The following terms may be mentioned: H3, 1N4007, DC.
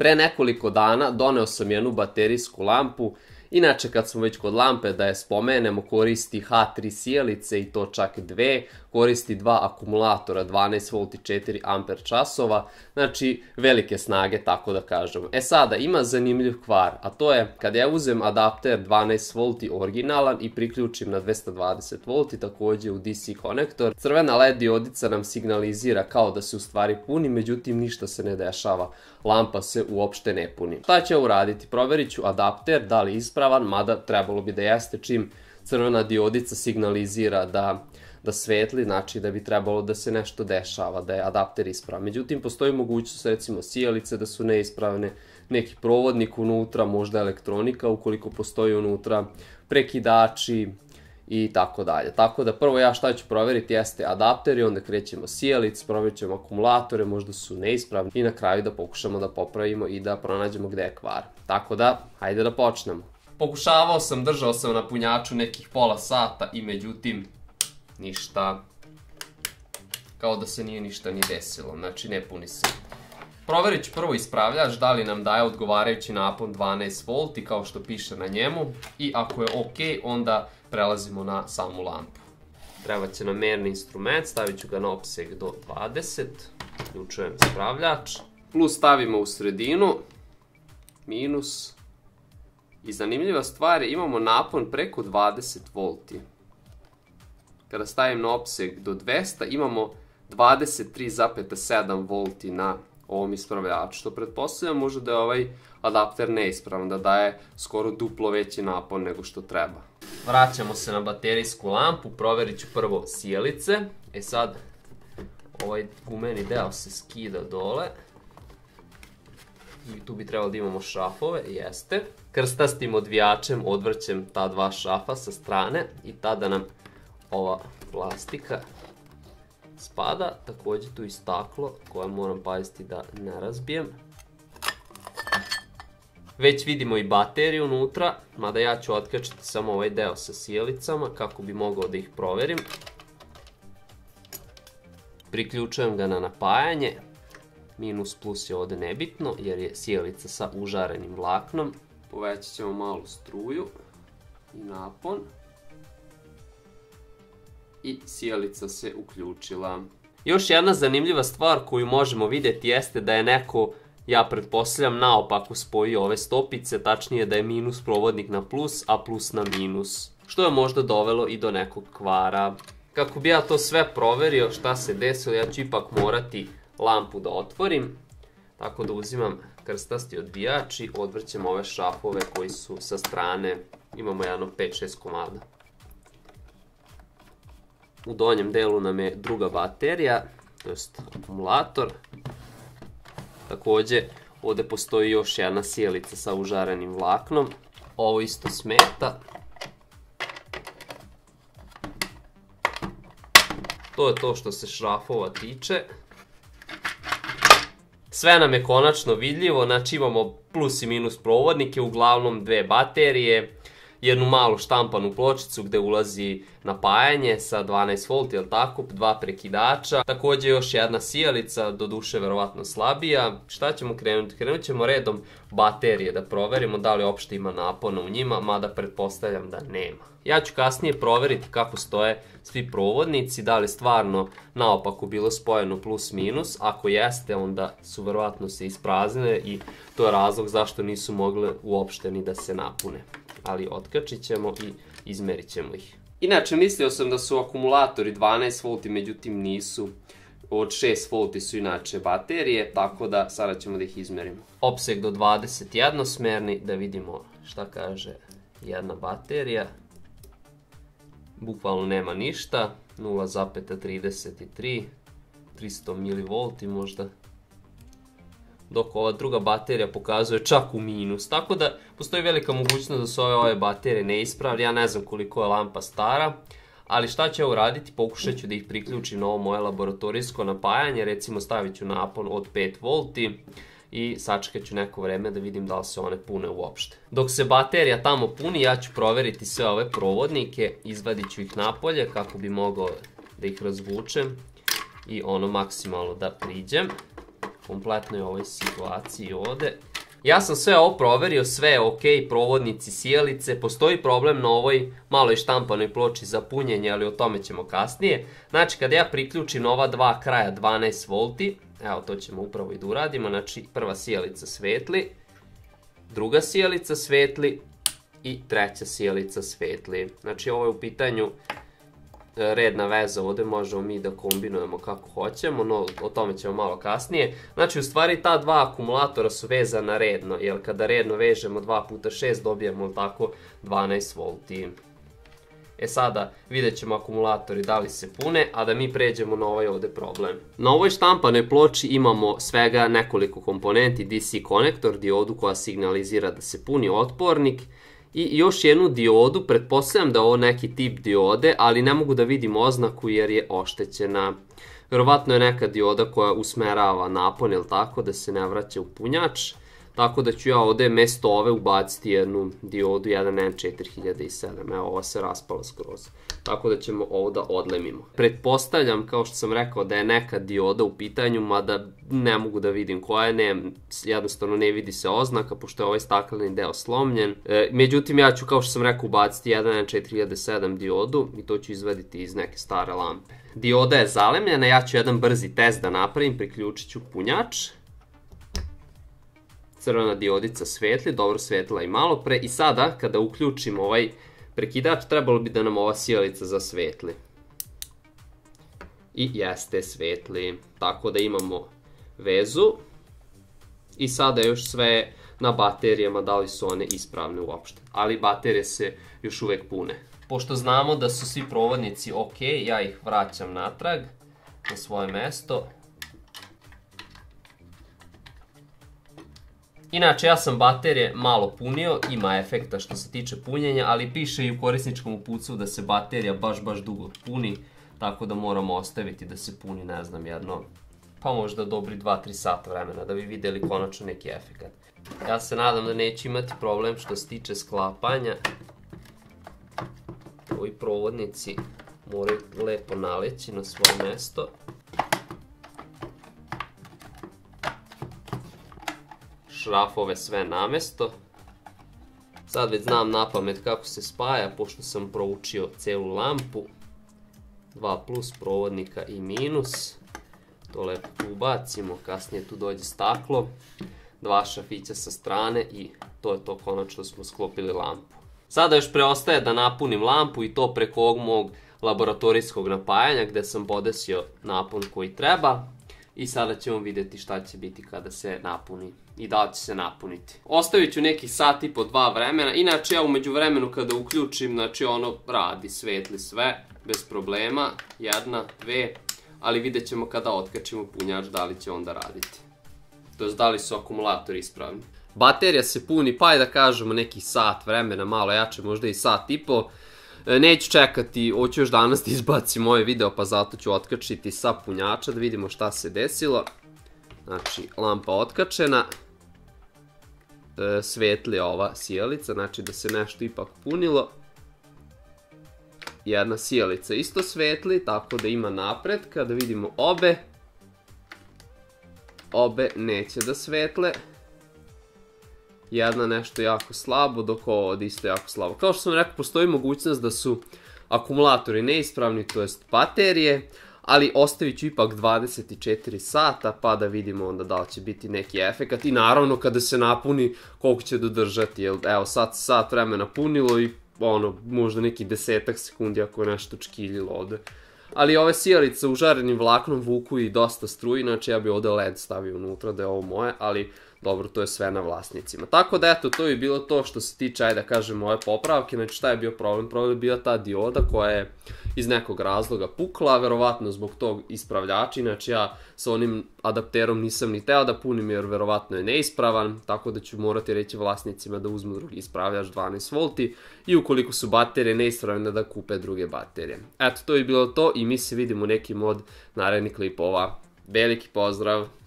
Pre nekoliko dana doneo sam jednu baterijsku lampu, inače kad smo već kod lampe da je spomenemo, koristi H3 sijalice i to čak dve, koristi dva akumulatora 12V i 4Ah, znači velike snage tako da kažemo. E sada ima zanimljiv kvar, a to je kad ja uzem adapter 12V originalan i priključim na 220V također u DC konektor, crvena LED diodica nam signalizira kao da se u stvari puni, međutim ništa se ne dešava, lampa se uopšte ne puni. Šta ću uraditi? Proverit ću adapter da li je ispravan, mada trebalo bi da jeste, čim crvena diodica signalizira da svetli, znači da bi trebalo da se nešto dešava, da je adapter ispravan. Međutim, postoji mogućnost recimo sijalice da su neispravne, neki provodnik unutra, možda elektronika ukoliko postoji unutra, prekidači i tako dalje. Tako da prvo ja šta ću proveriti jeste adapter i onda krećemo sijalice, proverit ćemo akumulatore, možda su neispravni i na kraju da pokušamo da popravimo i da pronađemo gde je kvar. Tako da, hajde da počnemo. Pokušavao sam, držao sam na punjaču nekih pola sata i međutim ništa, kao da se nije ništa ni desilo, znači ne puni se. Proverit ću prvo ispravljač da li nam daje odgovarajući napon 12V kao što piše na njemu i ako je ok onda prelazimo na samu lampu. Treba će nam merni instrument, stavit ću ga na opseg do 20, uključujem ispravljač, plus stavimo u sredinu, minus i zanimljiva stvar je imamo napon preko 20V. Kada stavim na opseg do 200 imamo 23,7V na ovom ispravljaču, što pretpostavljam možda da je ovaj adapter neispravan, da daje skoro duplo veći napon nego što treba. Vraćamo se na baterijsku lampu, proverit ću prvo sijalice. E sad, ovaj gumeni deo se skida dole. I tu bi trebalo da imamo šrafove, jeste. Krstastim odvijačem odvrćem ta dva šrafa sa strane i tada nam ova plastika spada, također tu i staklo koje moram paziti da ne razbijem. Već vidimo i bateriju unutra, mada ja ću otkačiti samo ovaj deo sa sijalicama kako bi mogao da ih proverim. Priključujem ga na napajanje, minus plus je ovdje nebitno jer je sijalica sa užarenim vlaknom. Povećat ćemo malu struju i napon. I sijalica se uključila. Još jedna zanimljiva stvar koju možemo vidjeti jeste da je neko, ja pretpostavljam, naopako spojio ove stopice, tačnije da je minus provodnik na plus, a plus na minus, što je možda dovelo i do nekog kvara. Kako bi ja to sve proverio šta se desilo, ja ću ipak morati lampu da otvorim, tako da uzimam krstasti odbijač i odvrćem ove šrafove koji su sa strane, imamo jedno 5-6 komada. U donjem delu nam je druga baterija, to jest akumulator. Također ovdje postoji još jedna sijalica sa užarenim vlaknom. Ovo isto smeta. To je to što se šrafova tiče. Sve nam je konačno vidljivo, znači imamo plus i minus provodnike, uglavnom dve baterije, jednu malu štampanu pločicu gdje ulazi napajanje sa 12V, jel tako, dva prekidača, također još jedna sijalica, doduše verovatno slabija. Šta ćemo krenuti? Krenut ćemo redom baterije da proverimo da li uopšte ima napona u njima, mada pretpostavljam da nema. Ja ću kasnije proveriti kako stoje svi provodnici, da li stvarno naopako bilo spojeno plus minus, ako jeste onda su verovatno se ispraznile i to je razlog zašto nisu mogle uopšte ni da se napune. Ali otkačit ćemo i izmerit ćemo ih. Inače, mislio sam da su akumulatori 12V, međutim nisu. Od 6V su inače baterije, tako da sada ćemo da ih izmerimo. Opseg do 21 smerni, da vidimo šta kaže jedna baterija. Bukvalno nema ništa, 0,33, 300 mV možda. Dok ova druga baterija pokazuje čak u minus, tako da postoji velika mogućnost da su ove baterije neispravne. Ja ne znam koliko je lampa stara, ali šta ću ja uraditi, pokušat ću da ih priključim na ovo moje laboratorijsko napajanje, recimo stavit ću napon od 5V i sačekat ću neko vreme da vidim da li se one pune uopšte. Dok se baterija tamo puni, ja ću proveriti sve ove provodnike, izvadit ću ih napolje kako bi mogao da ih razvučem i ono maksimalno da priđem. kompletnoj ovoj situaciji ovde. Ja sam sve ovo proverio, sve je ok, provodnici, sijalice, postoji problem na ovoj maloj štampanoj ploči za punjenje, ali o tome ćemo kasnije. Znači, kada ja priključim ova dva kraja 12 volti, evo to ćemo upravo i da uradimo, znači prva sijalica svetli, druga sijalica svetli i treća sijalica svetli. Znači, ovo je u pitanju redna veza, ovde možemo mi da kombinujemo kako hoćemo, no o tome ćemo malo kasnije. Znači, u stvari ta dva akumulatora su vezana redno, jer kada redno vežemo 2x6 dobijemo tako 12 volti. E sada vidjet ćemo akumulatori da li se pune, a da mi pređemo na ovaj ovde problem. Na ovoj štampanoj ploči imamo svega nekoliko komponenti, DC konektor, diodu koja signalizira da se puni otpornik, i još jednu diodu, pretpostavljam da je ovo neki tip diode, ali ne mogu da vidim oznaku jer je oštećena. Verovatno je neka dioda koja usmerava napon, jel tako, da se ne vraća u punjač. Tako da ću ja ovde mesto ove ubaciti jednu diodu 1N4007, evo ova se raspala skroz. Tako da ćemo ovo da odlemimo. Pretpostavljam, kao što sam rekao, da je neka dioda u pitanju, mada ne mogu da vidim koja je, jednostavno ne vidi se oznaka, pošto je ovaj stakleni deo slomljen. Međutim, ja ću, kao što sam rekao, ubaciti 1N4007 diodu i to ću izvaditi iz neke stare lampe. Dioda je zalemljena, ja ću jedan brzi test da napravim, priključit ću punjač. Crvena diodica svetli, dobro svetla i malo pre. I sada, kada uključim ovaj prekidač, trebalo bi da nam ova sijalica zasvetli. I jeste svetli. Tako da imamo vezu. I sada još sve na baterijama, da li su one ispravne uopšte. Ali baterije se još uvek pune. Pošto znamo da su svi provodnici ok, ja ih vraćam natrag na svoje mesto. Inače, ja sam baterije malo punio, ima efekta što se tiče punjenja, ali piše i u korisničkom uputstvu da se baterija baš dugo puni, tako da moramo ostaviti da se puni, ne znam, jedno, pa možda dobri 2-3 sata vremena, da bi videli konačno neki efekat. Ja se nadam da neću imati problem što se tiče sklapanja. Ovi provodnici moraju lepo naleći na svoje mesto. Šrafove sve namesto. Sad već znam na pamet kako se spaja, pošto sam proučio celu lampu. Dva plus provodnika i minus. To lepo ubacimo, kasnije tu dođe staklo. Dva šrafića sa strane i to je to, konačno smo sklopili lampu. Sada još preostaje da napunim lampu i to preko ovog mog laboratorijskog napajanja gde sam podesio napon koji treba. I sada ćemo vidjeti šta će biti kada se napuni i da li će se napuniti. Ostavit ću nekih sat i po dva vremena, inače ja umeđu vremenu kada uključim, znači ono radi, svetli sve, bez problema, jedna, dve, ali vidjet ćemo kada otkačimo punjač da li će onda raditi. To je da li su akumulatori ispravni. Baterija se puni, pa je da kažemo nekih sat vremena, malo jače, možda i sat i po. Neću čekati, hoću još danas da izbacim ovaj video, pa zato ću otkačiti sa punjača da vidimo šta se desilo. Znači, lampa otkačena, svetli ova sijalica, znači da se nešto ipak punilo. Jedna sijalica isto svetli, tako da ima napretka, da vidimo obe. Obe neće da svetle. Jedna nešto jako slabo, dok ovo od isto jako slabo. Kao što sam rekao, postoji mogućnost da su akumulatori neispravni, to jest baterije, ali ostavit ću ipak 24 sata, pa da vidimo onda da li će biti neki efekat. I naravno kada se napuni, koliko će dodržati, jer evo sad sat vremena punilo i ono, možda neki 10-ak sekundi ako je nešto čkiljilo ovde. Ali ove sijalice užarenim vlaknom vuku i dosta struji, znači ja bi ovde led stavio unutra da je ovo moje, ali dobro, to je sve na vlasnicima. Tako da eto, to je bilo to što se tiče, ajde da kažem, ove popravke. Znači šta je bio problem? Problem je bila ta dioda koja je iz nekog razloga pukla, verovatno zbog tog ispravljača, inače ja sa onim adapterom nisam ni teo da punim jer verovatno je neispravan, tako da ću morati reći vlasnicima da uzmu drugi ispravljač 12 volti i ukoliko su baterije neispravljene da kupe druge baterije. Eto, to je bilo to i mi se vidimo u nekim od narednih klipova. Veliki pozdrav!